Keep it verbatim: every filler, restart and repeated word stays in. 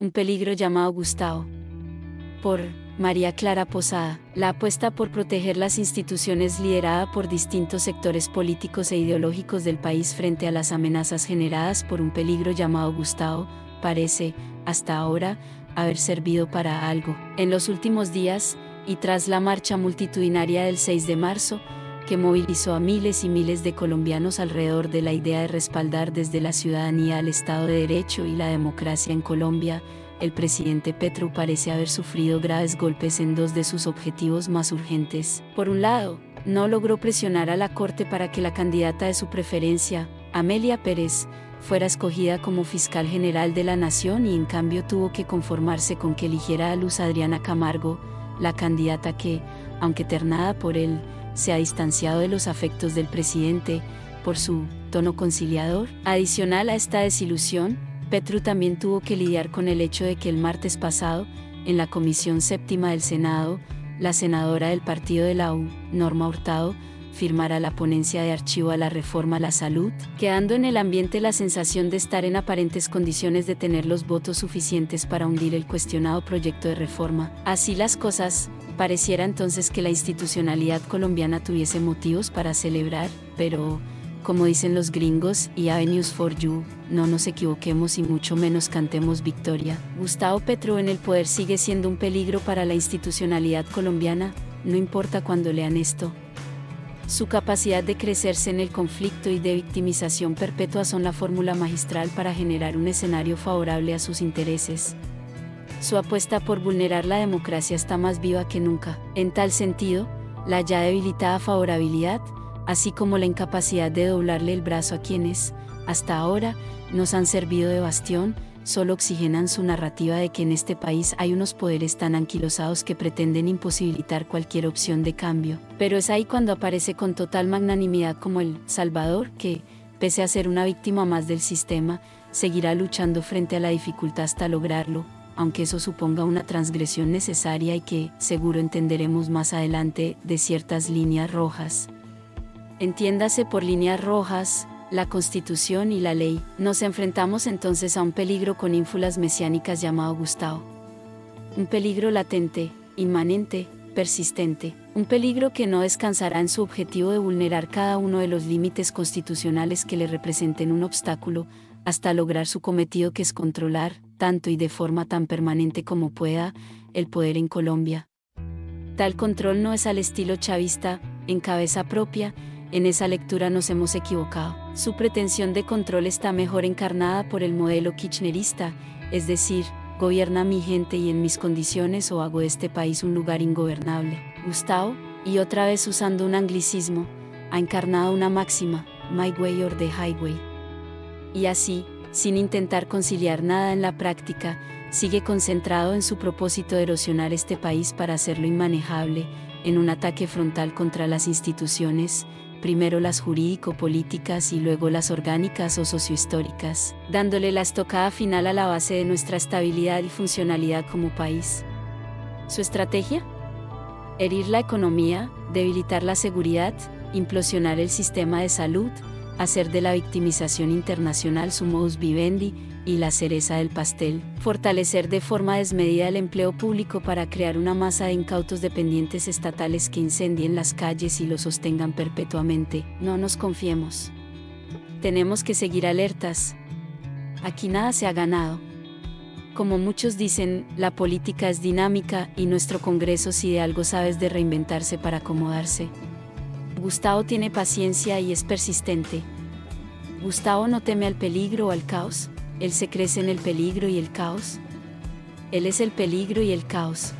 Un peligro llamado Gustavo. Por María Clara Posada. La apuesta por proteger las instituciones liderada por distintos sectores políticos e ideológicos del país frente a las amenazas generadas por un peligro llamado Gustavo, parece, hasta ahora, haber servido para algo. En los últimos días, y tras la marcha multitudinaria del seis de marzo, que movilizó a miles y miles de colombianos alrededor de la idea de respaldar desde la ciudadanía al Estado de Derecho y la democracia en Colombia, el presidente Petro parece haber sufrido graves golpes en dos de sus objetivos más urgentes. Por un lado, no logró presionar a la Corte para que la candidata de su preferencia, Amelia Pérez, fuera escogida como fiscal general de la Nación y en cambio tuvo que conformarse con que eligiera a Luz Adriana Camargo, la candidata que, aunque ternada por él, se ha distanciado de los afectos del presidente, por su tono conciliador. Adicional a esta desilusión, Petro también tuvo que lidiar con el hecho de que el martes pasado, en la Comisión Séptima del Senado, la senadora del partido de la U, Norma Hurtado, firmará la ponencia de archivo a la reforma a la salud, quedando en el ambiente la sensación de estar en aparentes condiciones de tener los votos suficientes para hundir el cuestionado proyecto de reforma. Así las cosas, pareciera entonces que la institucionalidad colombiana tuviese motivos para celebrar, pero, como dicen los gringos y Avenues for You, no nos equivoquemos y mucho menos cantemos victoria. Gustavo Petro en el poder sigue siendo un peligro para la institucionalidad colombiana, no importa cuando lean esto. Su capacidad de crecerse en el conflicto y de victimización perpetua son la fórmula magistral para generar un escenario favorable a sus intereses. Su apuesta por vulnerar la democracia está más viva que nunca. En tal sentido, la ya debilitada favorabilidad, así como la incapacidad de doblarle el brazo a quienes, hasta ahora, nos han servido de bastión, solo oxigenan su narrativa de que en este país hay unos poderes tan anquilosados que pretenden imposibilitar cualquier opción de cambio. Pero es ahí cuando aparece con total magnanimidad como El Salvador que, pese a ser una víctima más del sistema, seguirá luchando frente a la dificultad hasta lograrlo, aunque eso suponga una transgresión necesaria y que, seguro entenderemos más adelante, de ciertas líneas rojas. Entiéndase por líneas rojas, la Constitución y la ley. Nos enfrentamos entonces a un peligro con ínfulas mesiánicas llamado Gustavo. Un peligro latente, inmanente, persistente. Un peligro que no descansará en su objetivo de vulnerar cada uno de los límites constitucionales que le representen un obstáculo, hasta lograr su cometido que es controlar, tanto y de forma tan permanente como pueda, el poder en Colombia. Tal control no es al estilo chavista, en cabeza propia. En esa lectura nos hemos equivocado. Su pretensión de control está mejor encarnada por el modelo kirchnerista, es decir, gobierna mi gente y en mis condiciones o hago de este país un lugar ingobernable. Gustavo, y otra vez usando un anglicismo, ha encarnado una máxima, my way or the highway. Y así, sin intentar conciliar nada en la práctica, sigue concentrado en su propósito de erosionar este país para hacerlo inmanejable, en un ataque frontal contra las instituciones, primero las jurídico-políticas y luego las orgánicas o sociohistóricas, dándole la estocada final a la base de nuestra estabilidad y funcionalidad como país. ¿Su estrategia? Herir la economía, debilitar la seguridad, implosionar el sistema de salud, hacer de la victimización internacional su modus vivendi y la cereza del pastel, fortalecer de forma desmedida el empleo público para crear una masa de incautos dependientes estatales que incendien las calles y lo sostengan perpetuamente. No nos confiemos. Tenemos que seguir alertas. Aquí nada se ha ganado. Como muchos dicen, la política es dinámica y nuestro Congreso si de algo sabe es de reinventarse para acomodarse. Gustavo tiene paciencia y es persistente. Gustavo no teme al peligro o al caos, él se crece en el peligro y el caos. Él es el peligro y el caos.